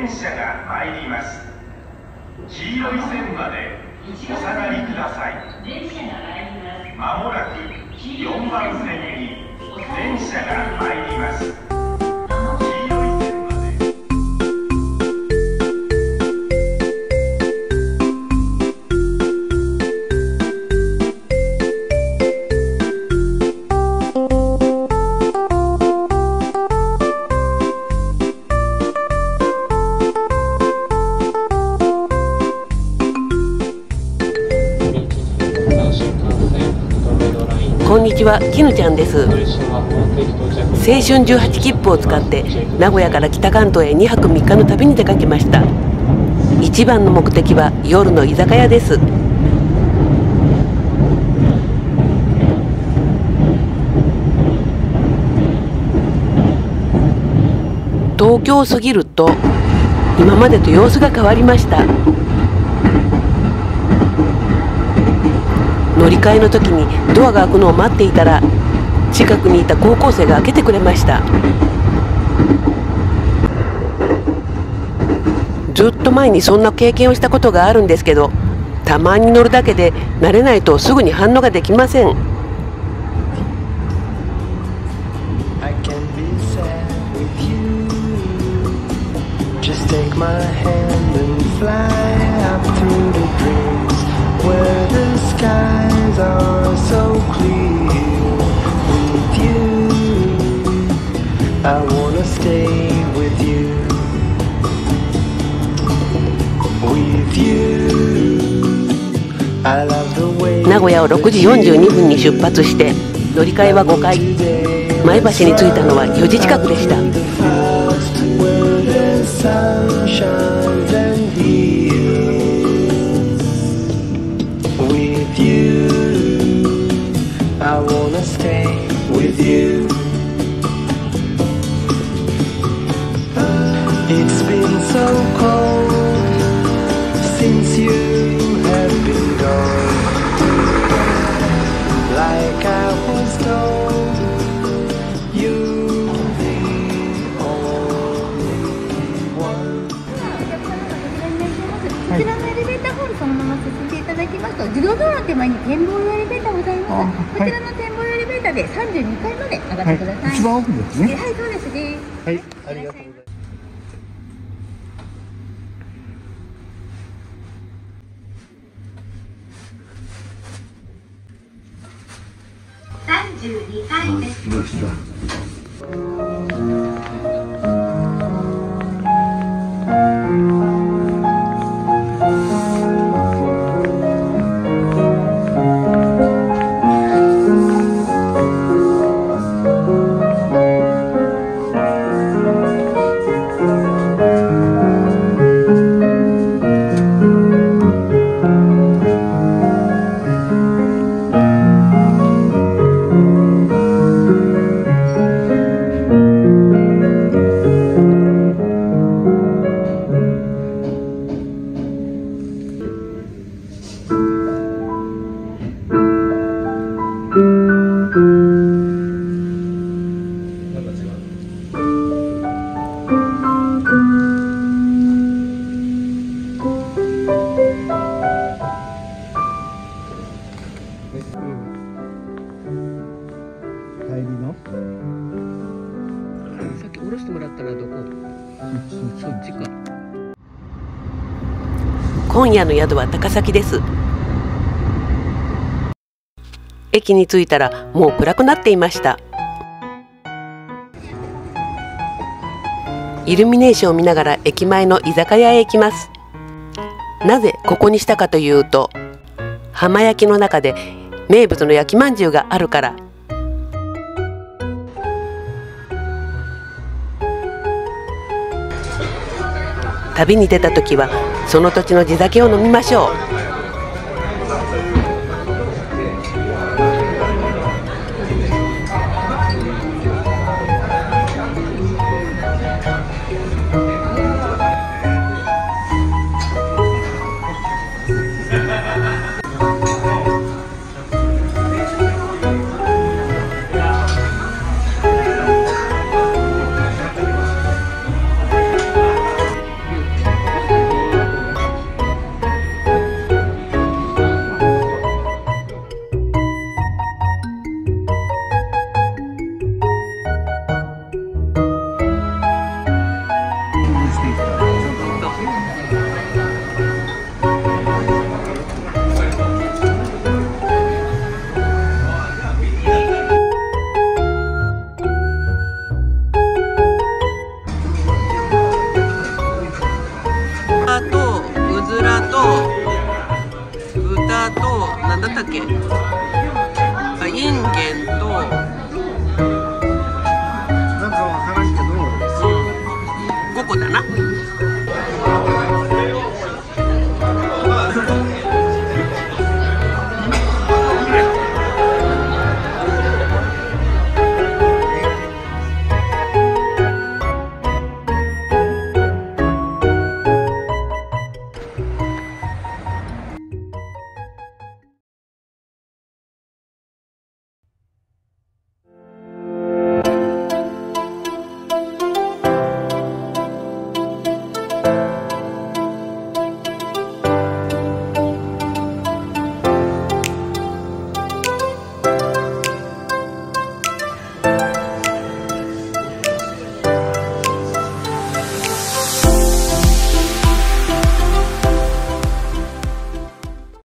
電車が参ります。黄色い線までお下がりください。まもなく4番線に電車が参ります。こんにちは、きぬちゃんです。青春18切符を使って名古屋から北関東へ2泊3日の旅に出かけました。一番の目的は夜の居酒屋です。東京を過ぎると今までと様子が変わりました。乗り換えの時にドアが開くのを待っていたら、近くにいた高校生が開けてくれました。ずっと前にそんな経験をしたことがあるんですけど、たまに乗るだけで慣れないとすぐに反応ができません。名古屋を6時42分に出発して乗り換えは5回、前橋に着いたのは4時近くでした。こちらのエレベーターホールそのまま進んでいただきますと、自動ドアの手前に展望用エレベーターございます。こちらの展望用エレベーターで32階まで上がってください。はい、一番奥ですね。はい、そうですね。はい、ありがとうございます。32階です。どうした？今夜の宿は高崎です。駅に着いたらもう暗くなっていました。イルミネーションを見ながら駅前の居酒屋へ行きます。なぜここにしたかというと、浜焼きの中で名物の焼きまんじゅうがあるから。旅に出た時はその土地の地酒を飲みましょう。だっけ。